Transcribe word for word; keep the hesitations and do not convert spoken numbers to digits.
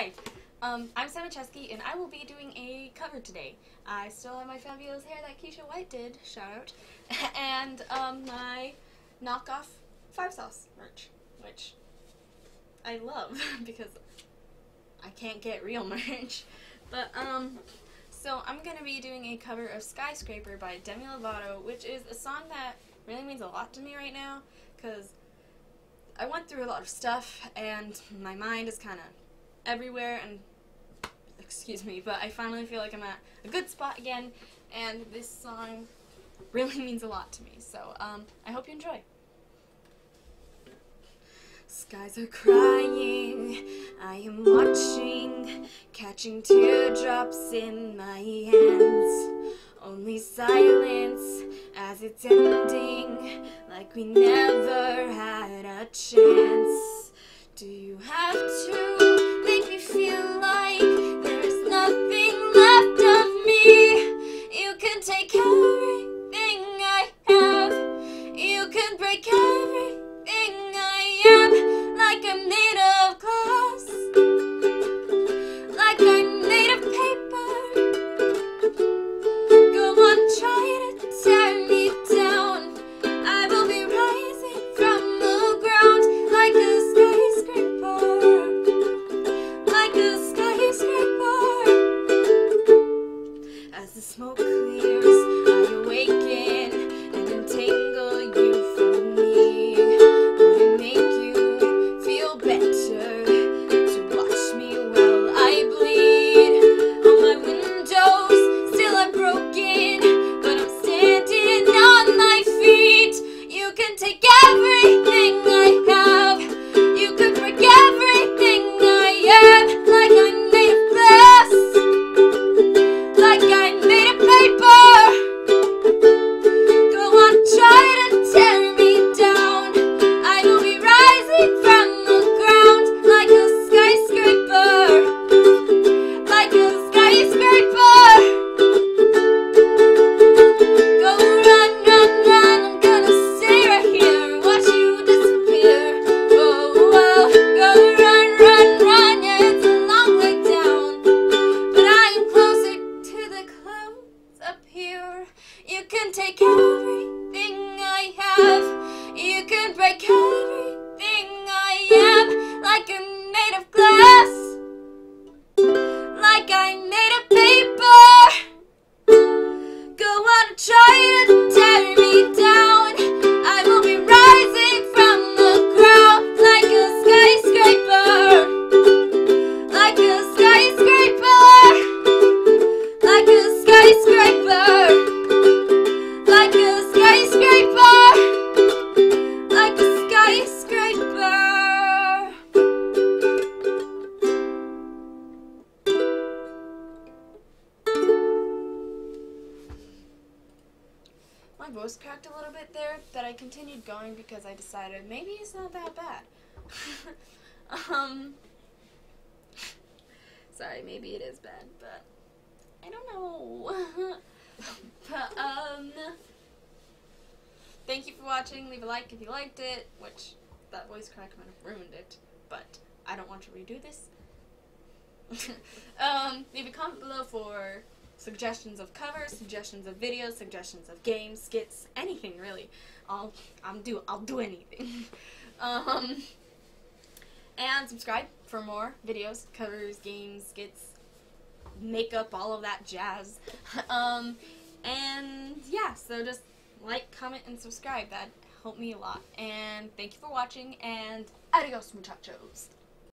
Hi, um, I'm SammyCzewski and I will be doing a cover today. I still have my fabulous hair that Keisha White did, shout out, and um, my knockoff Five Sauce merch, which I love because I can't get real merch. But um, so I'm gonna be doing a cover of Skyscraper by Demi Lovato, which is a song that really means a lot to me right now because I went through a lot of stuff and my mind is kind of everywhere and, excuse me, but I finally feel like I'm at a good spot again, and this song really means a lot to me, so um, I hope you enjoy. Skies are crying, I am watching, catching teardrops in my hands, only silence as it's ending, like we never had a chance. Do you have to make me feel like there's nothing left of me? You can take everything I have, you can break everything I am, like I'm made of glass, like I'm made of paper. Go on, try to tear me down, I will be rising from the ground like a skyscraper, like a skyscraper. As the smoke clears, I awaken and entangle you from me. I make you feel better to watch me while I bleed. All my windows still are broken, but I'm standing on my feet. You can take everything I have, you can break everything I am, like I'm made of glass, like I'm made of paper. Go on, try to tear me down, I will be rising from the ground like a skyscraper, like a skyscraper. Go run, run, run, I'm gonna stay right here, watch you disappear. Whoa, whoa, go run, run, run, yeah, it's a long way down, but I am closer to the clouds up here. You can take everything I have, you can break everything I am, like I'm made of glass, like I'm made of paper. Go on, try to tear me down, I will be rising from the ground like a skyscraper, like a skyscraper, like a skyscraper, like a skyscraper, like a skyscraper. My voice cracked a little bit there, but I continued going because I decided maybe it's not that bad. um, sorry, maybe it is bad, but I don't know. But um, thank you for watching. Leave a like if you liked it, which that voice crack might have ruined it, but I don't want to redo this. um, leave a comment below for suggestions of covers, suggestions of videos, suggestions of games, skits, anything really. I'll I'm do I'll do anything. um, and subscribe for more videos, covers, games, skits, makeup, all of that jazz. um, and yeah, so just like, comment, and subscribe. That helped me a lot. And thank you for watching. And adios, muchachos.